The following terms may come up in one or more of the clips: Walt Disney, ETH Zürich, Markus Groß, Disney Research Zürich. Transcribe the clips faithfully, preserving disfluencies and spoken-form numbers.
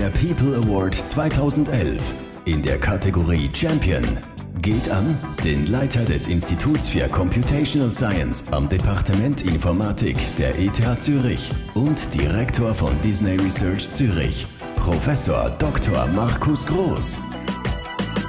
Der People Award zweitausendelf in der Kategorie Champion geht an den Leiter des Instituts für Computational Science am Departement Informatik der E T H Zürich und Direktor von Disney Research Zürich, Professor Doktor Markus Groß.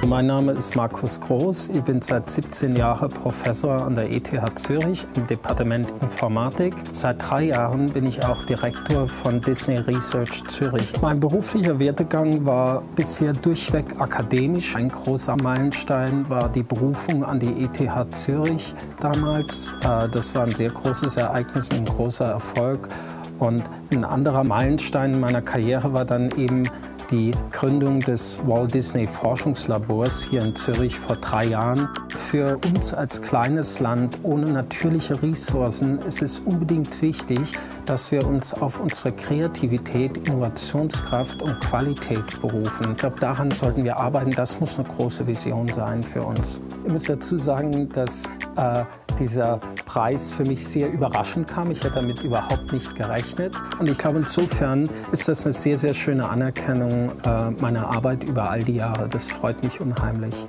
Mein Name ist Markus Groß, ich bin seit siebzehn Jahren Professor an der E T H Zürich im Departement Informatik. Seit drei Jahren bin ich auch Direktor von Disney Research Zürich. Mein beruflicher Werdegang war bisher durchweg akademisch. Ein großer Meilenstein war die Berufung an die E T H Zürich damals. Das war ein sehr großes Ereignis und ein großer Erfolg. Und ein anderer Meilenstein meiner Karriere war dann eben die Gründung des Walt Disney Forschungslabors hier in Zürich vor drei Jahren. Für uns als kleines Land ohne natürliche Ressourcen ist es unbedingt wichtig, dass wir uns auf unsere Kreativität, Innovationskraft und Qualität berufen. Ich glaube, daran sollten wir arbeiten. Das muss eine große Vision sein für uns. Ich muss dazu sagen, dass äh, dieser Preis für mich sehr überraschend kam. Ich hätte damit überhaupt nicht gerechnet. Und ich glaube, insofern ist das eine sehr, sehr schöne Anerkennung meiner Arbeit über all die Jahre. Das freut mich unheimlich.